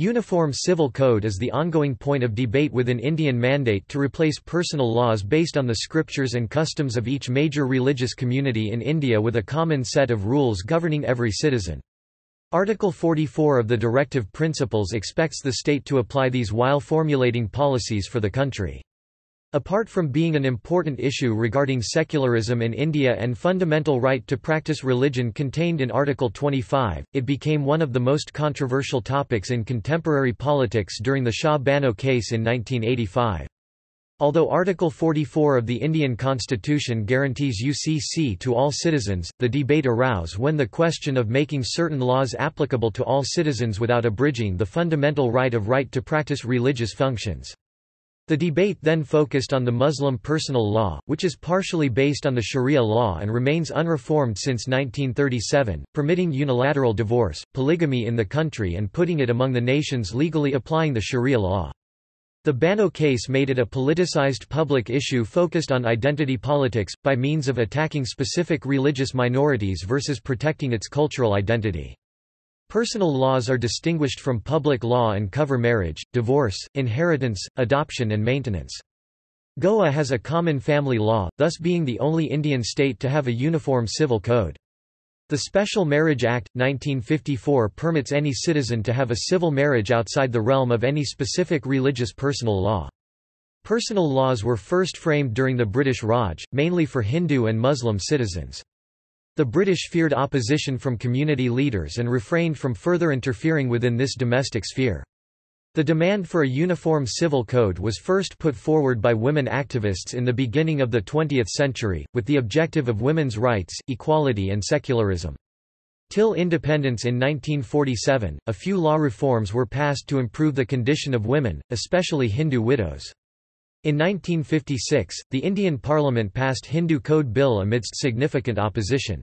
Uniform Civil Code is the ongoing point of debate within Indian mandate to replace personal laws based on the scriptures and customs of each major religious community in India with a common set of rules governing every citizen. Article 44 of the Directive Principles expects the state to apply these while formulating policies for the country. Apart from being an important issue regarding secularism in India and fundamental right to practice religion contained in Article 25, it became one of the most controversial topics in contemporary politics during the Shah Bano case in 1985. Although Article 44 of the Indian Constitution guarantees UCC to all citizens, the debate arose when the question of making certain laws applicable to all citizens without abridging the fundamental right to practice religious functions. The debate then focused on the Muslim personal law, which is partially based on the Sharia law and remains unreformed since 1937, permitting unilateral divorce, polygamy in the country and putting it among the nations legally applying the Sharia law. The Bano case made it a politicized public issue focused on identity politics, by means of attacking specific religious minorities versus protecting its cultural identity. Personal laws are distinguished from public law and cover marriage, divorce, inheritance, adoption and maintenance. Goa has a common family law, thus being the only Indian state to have a uniform civil code. The Special Marriage Act, 1954 permits any citizen to have a civil marriage outside the realm of any specific religious personal law. Personal laws were first framed during the British Raj, mainly for Hindu and Muslim citizens. The British feared opposition from community leaders and refrained from further interfering within this domestic sphere. The demand for a uniform civil code was first put forward by women activists in the beginning of the 20th century, with the objective of women's rights, equality and secularism. Till independence in 1947, a few law reforms were passed to improve the condition of women, especially Hindu widows. In 1956, the Indian Parliament passed Hindu Code Bill amidst significant opposition.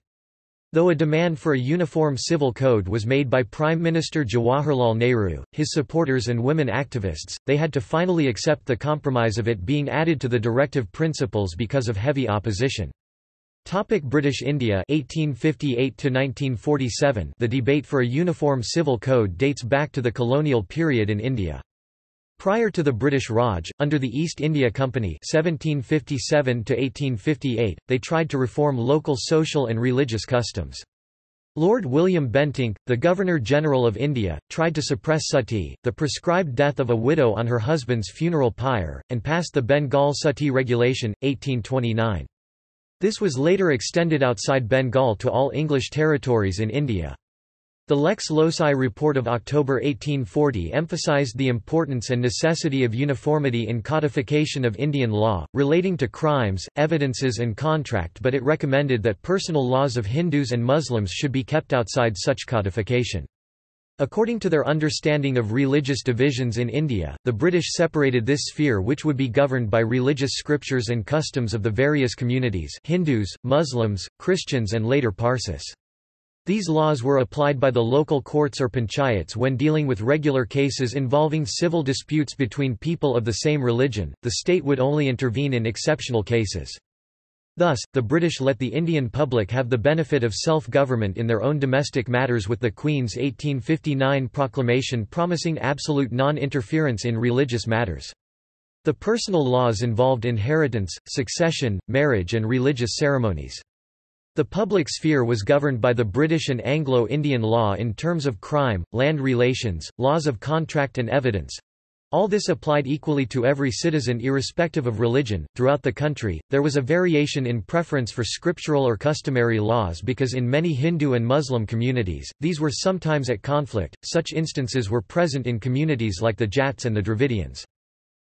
Though a demand for a uniform civil code was made by Prime Minister Jawaharlal Nehru, his supporters and women activists, they had to finally accept the compromise of it being added to the Directive Principles because of heavy opposition. British India 1858–1947. The debate for a uniform civil code dates back to the colonial period in India. Prior to the British Raj, under the East India Company 1757–1858, they tried to reform local social and religious customs. Lord William Bentinck, the Governor-General of India, tried to suppress sati, the prescribed death of a widow on her husband's funeral pyre, and passed the Bengal Sati Regulation, 1829. This was later extended outside Bengal to all English territories in India. The Lex Loci Report of October 1840 emphasized the importance and necessity of uniformity in codification of Indian law, relating to crimes, evidences and contract, but it recommended that personal laws of Hindus and Muslims should be kept outside such codification. According to their understanding of religious divisions in India, the British separated this sphere which would be governed by religious scriptures and customs of the various communities, Hindus, Muslims, Christians and later Parsis. These laws were applied by the local courts or panchayats when dealing with regular cases involving civil disputes between people of the same religion. The state would only intervene in exceptional cases. Thus, the British let the Indian public have the benefit of self-government in their own domestic matters with the Queen's 1859 proclamation promising absolute non-interference in religious matters. The personal laws involved inheritance, succession, marriage and religious ceremonies. The public sphere was governed by the British and Anglo-Indian law in terms of crime, land relations, laws of contract and evidence. All this applied equally to every citizen irrespective of religion. Throughout the country, there was a variation in preference for scriptural or customary laws because in many Hindu and Muslim communities, these were sometimes at conflict. Such instances were present in communities like the Jats and the Dravidians.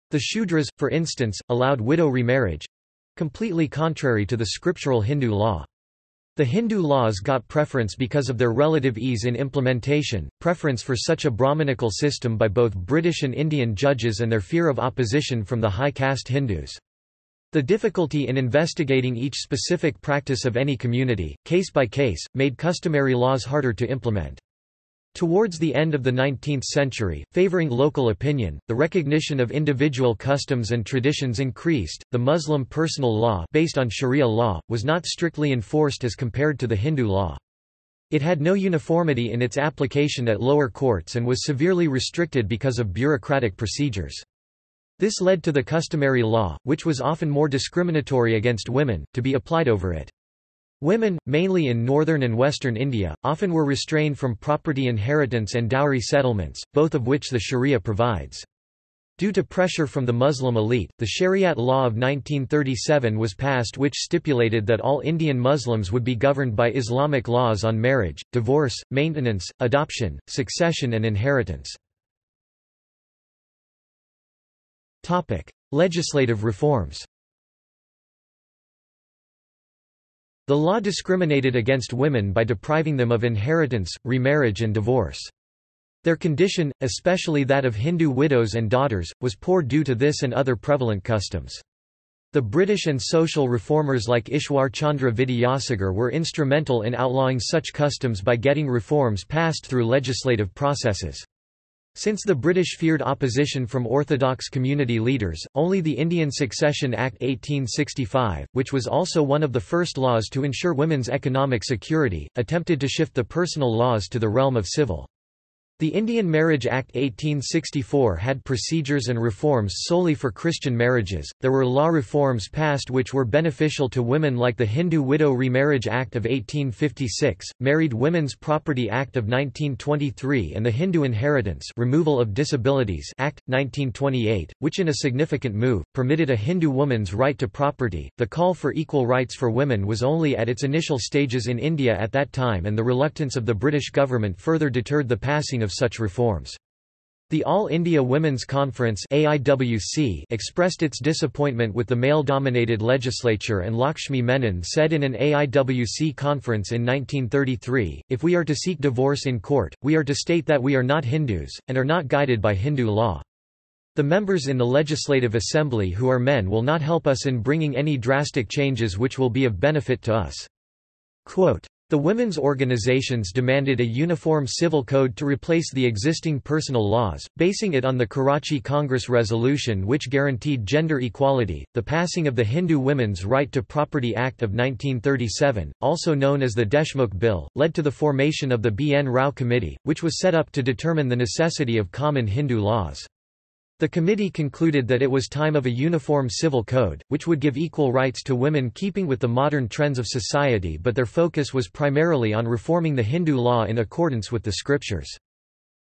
The Shudras, for instance, allowed widow remarriage, completely contrary to the scriptural Hindu law. The Hindu laws got preference because of their relative ease in implementation, preference for such a Brahmanical system by both British and Indian judges and their fear of opposition from the high caste Hindus. The difficulty in investigating each specific practice of any community, case by case, made customary laws harder to implement. Towards the end of the 19th century, favoring local opinion, the recognition of individual customs and traditions increased. The Muslim personal law, based on Sharia law, was not strictly enforced as compared to the Hindu law. It had no uniformity in its application at lower courts and was severely restricted because of bureaucratic procedures. This led to the customary law, which was often more discriminatory against women, to be applied over it. Women, mainly in northern and western India, often were restrained from property inheritance and dowry settlements, both of which the Sharia provides. Due to pressure from the Muslim elite, the Shariat Law of 1937 was passed, which stipulated that all Indian Muslims would be governed by Islamic laws on marriage, divorce, maintenance, adoption, succession and inheritance. Legislative reforms. The law discriminated against women by depriving them of inheritance, remarriage and divorce. Their condition, especially that of Hindu widows and daughters, was poor due to this and other prevalent customs. The British and social reformers like Ishwar Chandra Vidyasagar were instrumental in outlawing such customs by getting reforms passed through legislative processes. Since the British feared opposition from Orthodox community leaders, only the Indian Succession Act 1865, which was also one of the first laws to ensure women's economic security, attempted to shift the personal laws to the realm of civil. The Indian Marriage Act 1864 had procedures and reforms solely for Christian marriages. There were law reforms passed which were beneficial to women, like the Hindu Widow Remarriage Act of 1856, Married Women's Property Act of 1923 and the Hindu Inheritance Removal of Disabilities Act 1928, which in a significant move permitted a Hindu woman's right to property. The call for equal rights for women was only at its initial stages in India at that time, and the reluctance of the British government further deterred the passing of such reforms. The All India Women's Conference (AIWC) expressed its disappointment with the male-dominated legislature, and Lakshmi Menon said in an AIWC conference in 1933, "If we are to seek divorce in court, we are to state that we are not Hindus, and are not guided by Hindu law. The members in the Legislative Assembly who are men will not help us in bringing any drastic changes which will be of benefit to us." Quote, the women's organizations demanded a uniform civil code to replace the existing personal laws, basing it on the Karachi Congress resolution which guaranteed gender equality, the passing of the Hindu Women's Right to Property Act of 1937, also known as the Deshmukh Bill, led to the formation of the BN Rao Committee, which was set up to determine the necessity of common Hindu laws. The committee concluded that it was time of a uniform civil code, which would give equal rights to women, keeping with the modern trends of society, but their focus was primarily on reforming the Hindu law in accordance with the scriptures.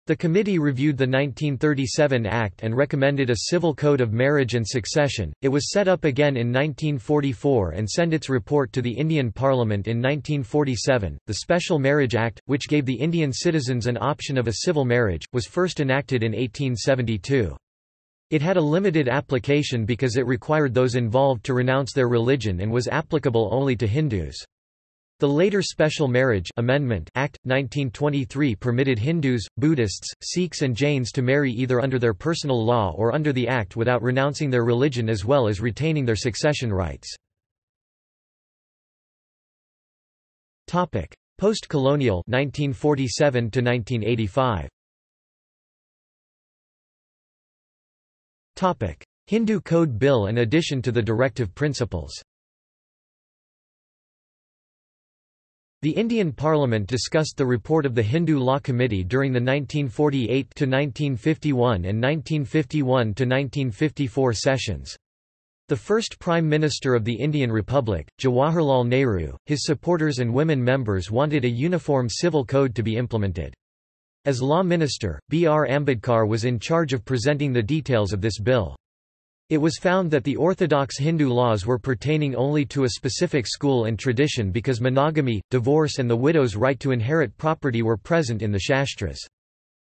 The committee reviewed the 1937 Act and recommended a civil code of marriage and succession. It was set up again in 1944 and sent its report to the Indian Parliament in 1947. The Special Marriage Act, which gave the Indian citizens an option of a civil marriage, was first enacted in 1872. It had a limited application because it required those involved to renounce their religion and was applicable only to Hindus. The later Special Marriage Amendment Act, 1923 permitted Hindus, Buddhists, Sikhs and Jains to marry either under their personal law or under the Act without renouncing their religion, as well as retaining their succession rights. Post-colonial 1947 to 1985. Hindu Code Bill and addition to the Directive Principles. The Indian Parliament discussed the report of the Hindu Law Committee during the 1948–1951 and 1951–1954 sessions. The first Prime Minister of the Indian Republic, Jawaharlal Nehru, his supporters and women members wanted a uniform civil code to be implemented. As Law Minister, B. R. Ambedkar was in charge of presenting the details of this bill. It was found that the orthodox Hindu laws were pertaining only to a specific school and tradition because monogamy, divorce and the widow's right to inherit property were present in the Shastras.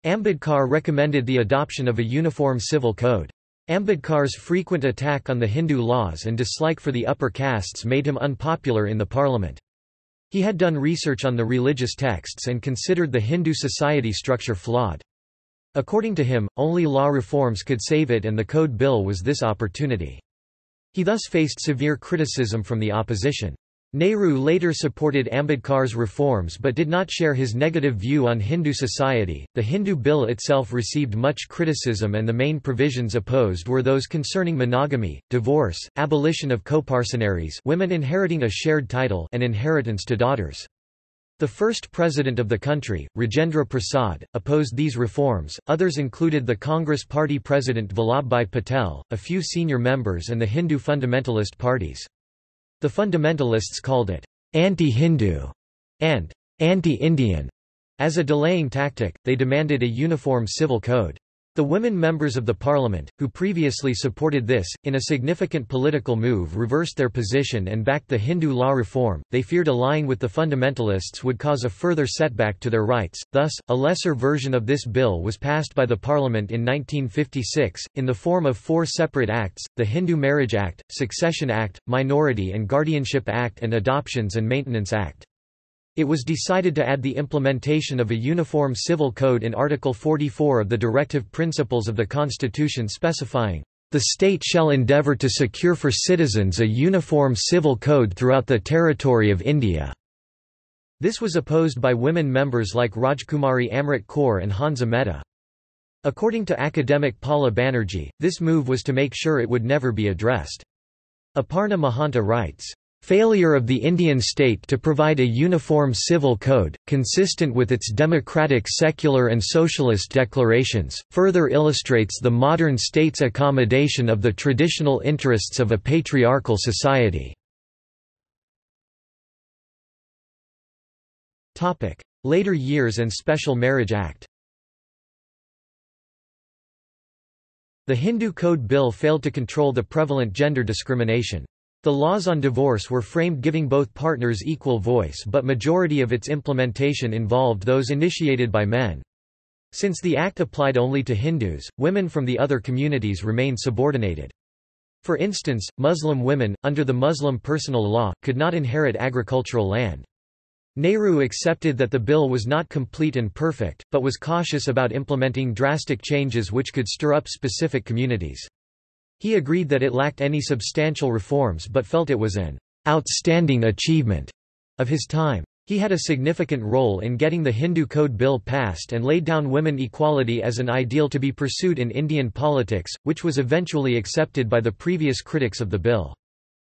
Ambedkar recommended the adoption of a uniform civil code. Ambedkar's frequent attack on the Hindu laws and dislike for the upper castes made him unpopular in the parliament. He had done research on the religious texts and considered the Hindu society structure flawed. According to him, only law reforms could save it, and the Code Bill was this opportunity. He thus faced severe criticism from the opposition. Nehru later supported Ambedkar's reforms but did not share his negative view on Hindu society. The Hindu Bill itself received much criticism, and the main provisions opposed were those concerning monogamy, divorce, abolition of coparcenaries, women inheriting a shared title, and inheritance to daughters. The first president of the country, Rajendra Prasad, opposed these reforms. Others included the Congress Party president Vallabhbhai Patel, a few senior members, and the Hindu fundamentalist parties. The fundamentalists called it anti-Hindu and anti-Indian. As a delaying tactic, they demanded a uniform civil code. The women members of the parliament, who previously supported this, in a significant political move reversed their position and backed the Hindu law reform. They feared allying with the fundamentalists would cause a further setback to their rights. Thus, a lesser version of this bill was passed by the parliament in 1956, in the form of four separate acts, the Hindu Marriage Act, Succession Act, Minority and Guardianship Act and Adoptions and Maintenance Act. It was decided to add the implementation of a Uniform Civil Code in Article 44 of the Directive Principles of the Constitution specifying, "The state shall endeavour to secure for citizens a uniform civil code throughout the territory of India." This was opposed by women members like Rajkumari Amrit Kaur and Hansa Mehta. According to academic Paula Banerjee, this move was to make sure it would never be addressed. Aparna Mahanta writes, "Failure of the Indian state to provide a uniform civil code, consistent with its democratic secular and socialist declarations, further illustrates the modern state's accommodation of the traditional interests of a patriarchal society." Later years and Special Marriage Act. The Hindu Code Bill failed to control the prevalent gender discrimination. The laws on divorce were framed giving both partners equal voice, but majority of its implementation involved those initiated by men. Since the act applied only to Hindus, women from the other communities remained subordinated. For instance, Muslim women, under the Muslim Personal Law, could not inherit agricultural land. Nehru accepted that the bill was not complete and perfect, but was cautious about implementing drastic changes which could stir up specific communities. He agreed that it lacked any substantial reforms but felt it was an outstanding achievement of his time. He had a significant role in getting the Hindu Code Bill passed and laid down women equality as an ideal to be pursued in Indian politics, which was eventually accepted by the previous critics of the bill.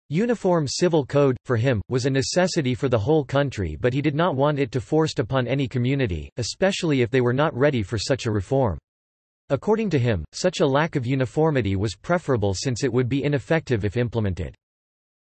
Uniform Civil Code, for him, was a necessity for the whole country, but he did not want it to be forced upon any community, especially if they were not ready for such a reform. According to him, such a lack of uniformity was preferable since it would be ineffective if implemented.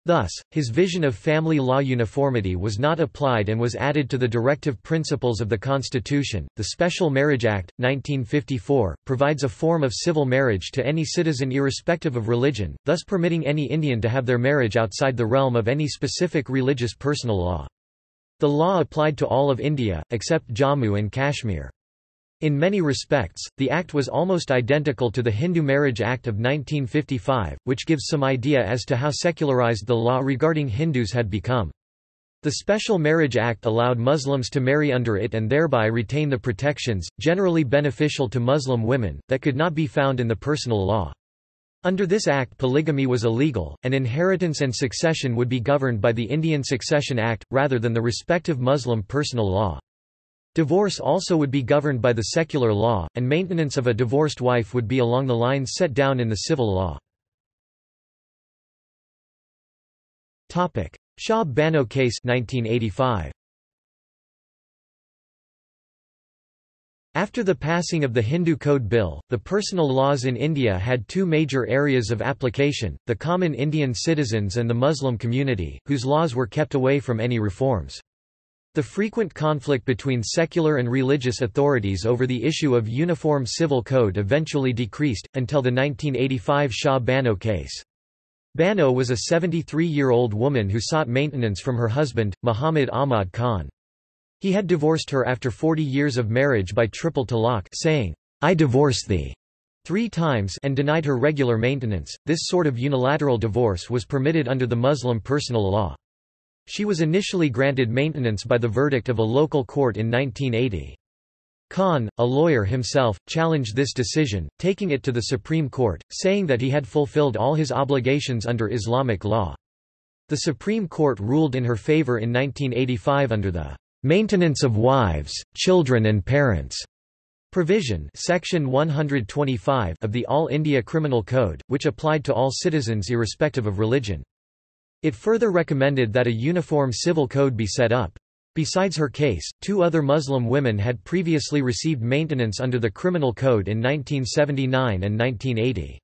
Thus, his vision of family law uniformity was not applied and was added to the Directive Principles of the Constitution. The Special Marriage Act, 1954, provides a form of civil marriage to any citizen irrespective of religion, thus permitting any Indian to have their marriage outside the realm of any specific religious personal law. The law applied to all of India, except Jammu and Kashmir. In many respects, the act was almost identical to the Hindu Marriage Act of 1955, which gives some idea as to how secularized the law regarding Hindus had become. The Special Marriage Act allowed Muslims to marry under it and thereby retain the protections, generally beneficial to Muslim women, that could not be found in the personal law. Under this act, polygamy was illegal, and inheritance and succession would be governed by the Indian Succession Act, rather than the respective Muslim personal law. Divorce also would be governed by the secular law, and maintenance of a divorced wife would be along the lines set down in the civil law. Shah Bano case 1985. After the passing of the Hindu Code Bill, the personal laws in India had two major areas of application, the common Indian citizens and the Muslim community, whose laws were kept away from any reforms. The frequent conflict between secular and religious authorities over the issue of uniform civil code eventually decreased, until the 1985 Shah Bano case. Bano was a 73-year-old woman who sought maintenance from her husband, Muhammad Ahmad Khan. He had divorced her after 40 years of marriage by triple talaq, saying, "I divorce thee," 3 times, and denied her regular maintenance. This sort of unilateral divorce was permitted under the Muslim personal law. She was initially granted maintenance by the verdict of a local court in 1980. Khan, a lawyer himself, challenged this decision, taking it to the Supreme Court, saying that he had fulfilled all his obligations under Islamic law. The Supreme Court ruled in her favor in 1985 under the "Maintenance of Wives, Children and Parents" provision, Section 125 of the All India Criminal Code, which applied to all citizens irrespective of religion. It further recommended that a uniform civil code be set up. Besides her case, two other Muslim women had previously received maintenance under the Criminal Code in 1979 and 1980.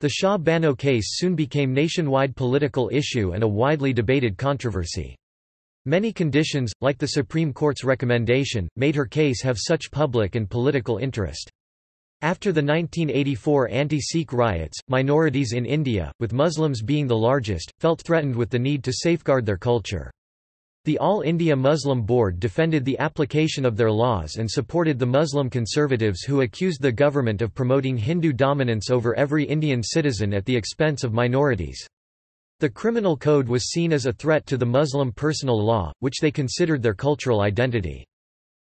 The Shah Bano case soon became a nationwide political issue and a widely debated controversy. Many conditions, like the Supreme Court's recommendation, made her case have such public and political interest. After the 1984 anti-Sikh riots, minorities in India, with Muslims being the largest, felt threatened with the need to safeguard their culture. The All India Muslim Board defended the application of their laws and supported the Muslim conservatives who accused the government of promoting Hindu dominance over every Indian citizen at the expense of minorities. The Criminal Code was seen as a threat to the Muslim personal law, which they considered their cultural identity.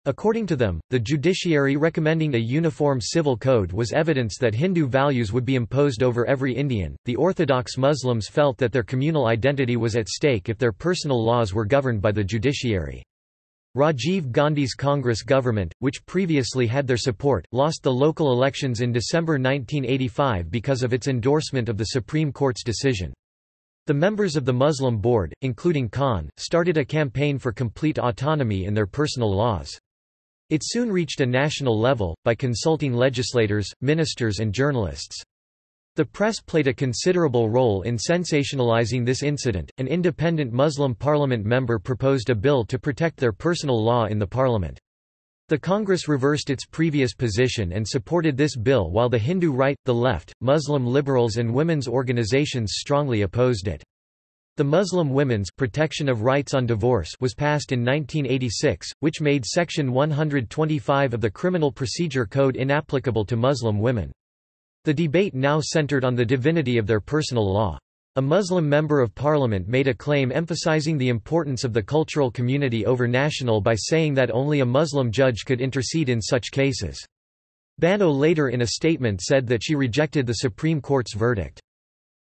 According to them, the judiciary recommending a uniform civil code was evidence that Hindu values would be imposed over every Indian. The Orthodox Muslims felt that their communal identity was at stake if their personal laws were governed by the judiciary. Rajiv Gandhi's Congress government, which previously had their support, lost the local elections in December 1985 because of its endorsement of the Supreme Court's decision. The members of the Muslim Board, including Khan, started a campaign for complete autonomy in their personal laws. It soon reached a national level, by consulting legislators, ministers and journalists. The press played a considerable role in sensationalizing this incident. An independent Muslim parliament member proposed a bill to protect their personal law in the parliament. The Congress reversed its previous position and supported this bill while the Hindu right, the left, Muslim liberals and women's organizations strongly opposed it. The Muslim Women's Protection of Rights on Divorce was passed in 1986, which made Section 125 of the Criminal Procedure Code inapplicable to Muslim women. The debate now centered on the divinity of their personal law. A Muslim member of parliament made a claim emphasizing the importance of the cultural community over national by saying that only a Muslim judge could intercede in such cases. Bano later in a statement said that she rejected the Supreme Court's verdict.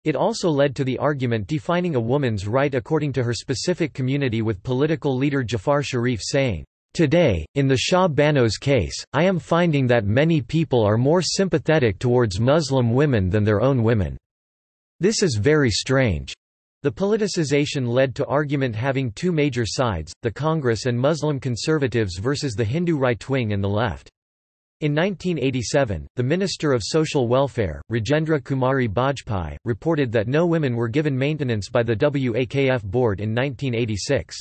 It also led to the argument defining a woman's right according to her specific community, with political leader Jafar Sharif saying, "Today, in the Shah Bano's case, I am finding that many people are more sympathetic towards Muslim women than their own women. This is very strange." The politicization led to argument having two major sides, the Congress and Muslim conservatives versus the Hindu right wing and the left. In 1987, the Minister of Social Welfare, Rajendra Kumari Bajpai, reported that no women were given maintenance by the WAKF board in 1986.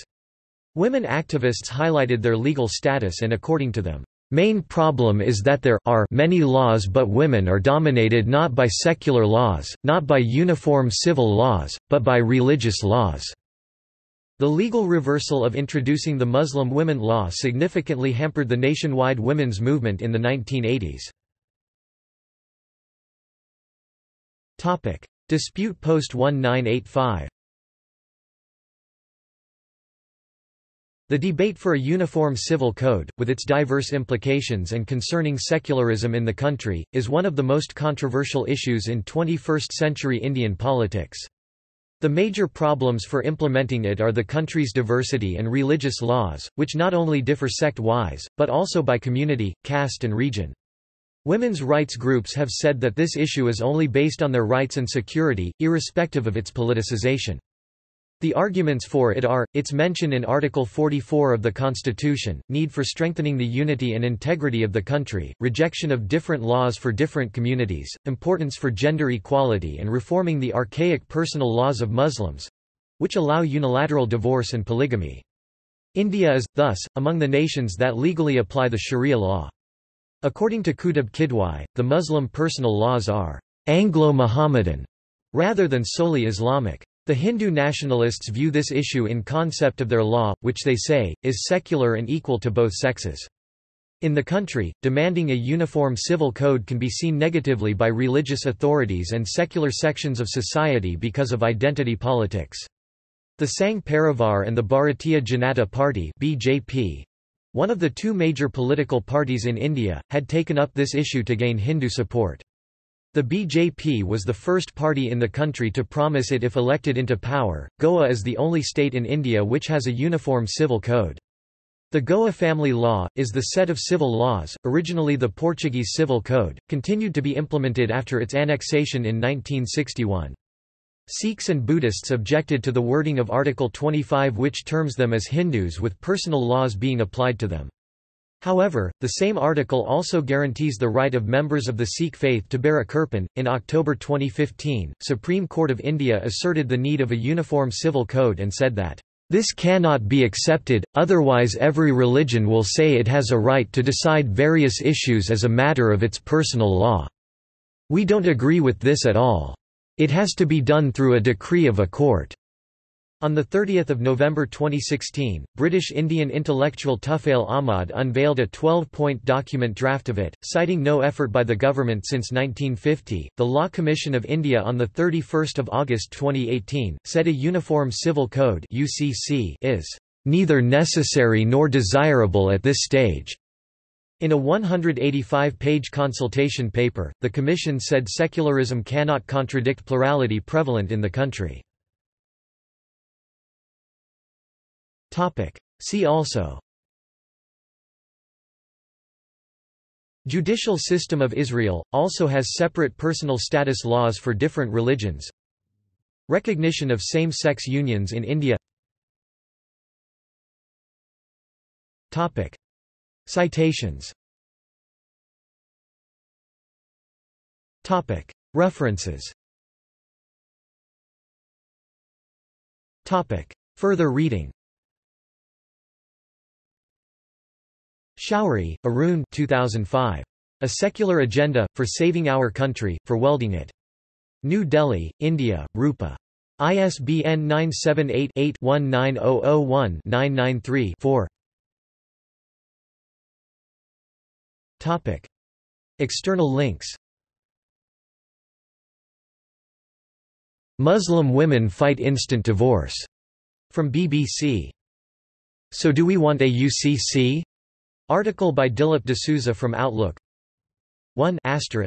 Women activists highlighted their legal status and according to them, "Main problem is that there are many laws but women are dominated not by secular laws, not by uniform civil laws, but by religious laws." The legal reversal of introducing the Muslim women law significantly hampered the nationwide women's movement in the 1980s. Topic: Dispute Post 1985. The debate for a uniform civil code, with its diverse implications and concerning secularism in the country, is one of the most controversial issues in 21st-century Indian politics. The major problems for implementing it are the country's diversity and religious laws, which not only differ sect-wise, but also by community, caste and region. Women's rights groups have said that this issue is only based on their rights and security, irrespective of its politicization. The arguments for it are, its mention in Article 44 of the Constitution, need for strengthening the unity and integrity of the country, rejection of different laws for different communities, importance for gender equality and reforming the archaic personal laws of Muslims—which allow unilateral divorce and polygamy. India is, thus, among the nations that legally apply the Sharia law. According to Qutb Kidwai, the Muslim personal laws are Anglo-Mohammedan, rather than solely Islamic. The Hindu nationalists view this issue in concept of their law, which they say, is secular and equal to both sexes. In the country, demanding a uniform civil code can be seen negatively by religious authorities and secular sections of society because of identity politics. The Sangh Parivar and the Bharatiya Janata Party (BJP), one of the two major political parties in India, had taken up this issue to gain Hindu support. The BJP was the first party in the country to promise it if elected into power. Goa is the only state in India which has a uniform civil code. The Goa family law is the set of civil laws, originally the Portuguese civil code, continued to be implemented after its annexation in 1961. Sikhs and Buddhists objected to the wording of Article 25, which terms them as Hindus, with personal laws being applied to them. However, the same article also guarantees the right of members of the Sikh faith to bear a kirpan. In October 2015, Supreme Court of India asserted the need of a uniform civil code and said that, "This cannot be accepted, otherwise every religion will say it has a right to decide various issues as a matter of its personal law. We don't agree with this at all. It has to be done through a decree of a court." On 30 November 2016, British Indian intellectual Tufail Ahmad unveiled a 12-point document draft of it, citing no effort by the government since 1950. The Law Commission of India on 31 August 2018, said a Uniform Civil Code (UCC) is "neither necessary nor desirable at this stage." In a 185-page consultation paper, the Commission said secularism cannot contradict plurality prevalent in the country. See also: Judicial system of Israel, also has separate personal status laws for different religions. Recognition of same-sex unions in India. Citations. Topic. References. Topic. Further reading. Chowdhury, Arun, 2005. A Secular Agenda, for Saving Our Country, for Welding It. New Delhi, India, Rupa. ISBN 978-8-19001-993-4. Topic. External links. Muslim women fight instant divorce, from BBC. So do we want a UCC? Article by Dilip D'Souza from Outlook. 1**.